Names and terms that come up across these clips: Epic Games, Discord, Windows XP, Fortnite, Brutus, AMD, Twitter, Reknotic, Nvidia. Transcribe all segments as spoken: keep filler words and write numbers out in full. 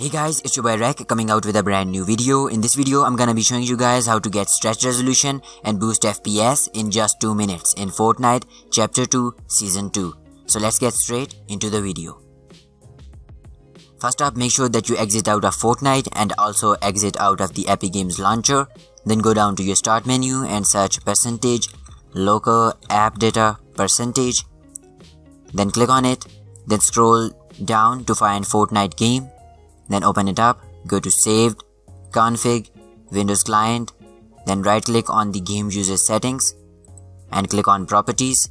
Hey guys, it's your boy Rek coming out with a brand new video. In this video, I'm gonna be showing you guys how to get stretch resolution and boost F P S in just two minutes in Fortnite Chapter two Season two. So let's get straight into the video. First up, make sure that you exit out of Fortnite and also exit out of the Epic Games launcher. Then go down to your start menu and search percentage, local app data percentage. Then click on it. Then scroll down to find Fortnite game. Then open it up, go to saved, config, Windows client, then right click on the game user settings and click on properties.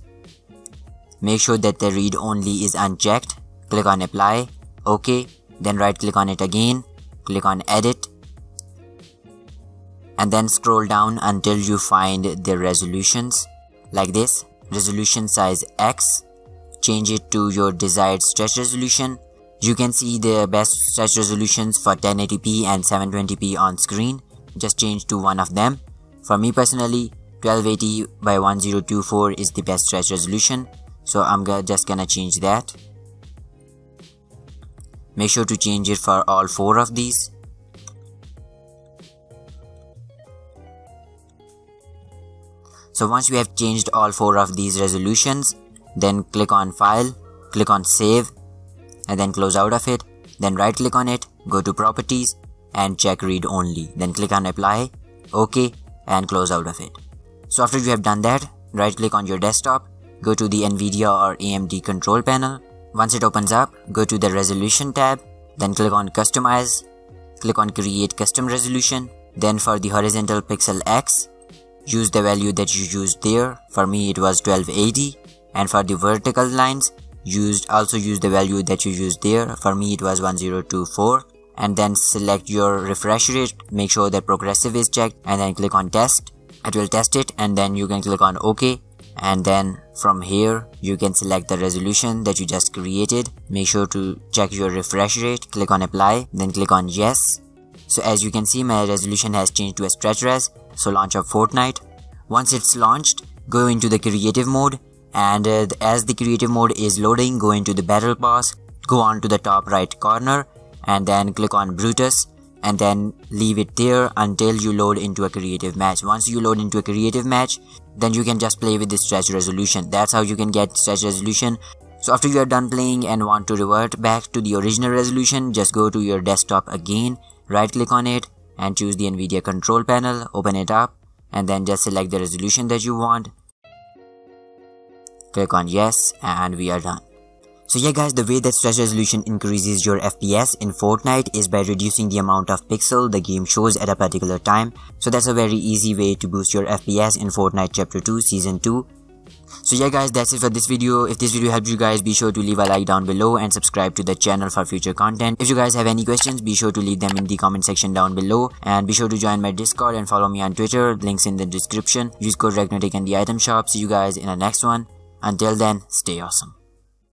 Make sure that the read only is unchecked, click on apply, OK, then right click on it again, click on edit and then scroll down until you find the resolutions like this, resolution size X, change it to your desired stretch resolution. You can see the best stretch resolutions for ten eighty p and seven twenty p on screen. Just change to one of them. For me personally, twelve eighty by ten twenty-four is the best stretch resolution. So I'm just gonna change that. Make sure to change it for all four of these. So once we have changed all four of these resolutions, then click on file, click on save. And then close out of it, then right click on it, go to properties and check read only, then click on apply, OK and close out of it. So after you have done that, right click on your desktop, go to the Nvidia or A M D control panel. Once it opens up, go to the resolution tab, then click on customize, click on create custom resolution, then for the horizontal pixel X, use the value that you used there, for me it was twelve eighty, and for the vertical lines, Used, also use the value that you used there, for me it was ten twenty-four, and then select your refresh rate, make sure that progressive is checked and then click on test. It will test it and then you can click on OK and then from here you can select the resolution that you just created. Make sure to check your refresh rate, click on apply, then click on yes. So as you can see, my resolution has changed to a stretch res, so launch up Fortnite. Once it's launched, go into the creative mode. And uh, as the creative mode is loading, go into the battle pass, go on to the top right corner and then click on Brutus and then leave it there until you load into a creative match. Once you load into a creative match, then you can just play with the stretch resolution. That's how you can get stretch resolution. So after you are done playing and want to revert back to the original resolution, just go to your desktop again, right click on it and choose the Nvidia control panel, open it up and then just select the resolution that you want. Click on yes and we are done. So yeah guys, the way that stretch resolution increases your F P S in Fortnite is by reducing the amount of pixel the game shows at a particular time. So that's a very easy way to boost your F P S in Fortnite Chapter two Season two. So yeah guys, that's it for this video. If this video helped you guys, be sure to leave a like down below and subscribe to the channel for future content. If you guys have any questions, be sure to leave them in the comment section down below and be sure to join my Discord and follow me on Twitter, links in the description. Use code Reknotic and the item shop. See you guys in the next one. Until then, stay awesome.